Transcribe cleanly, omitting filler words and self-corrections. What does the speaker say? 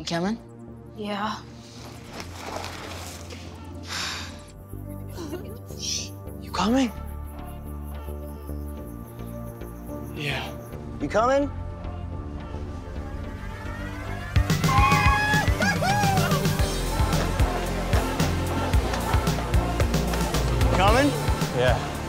You coming? Yeah. You coming? Yeah. You coming? Coming? Yeah.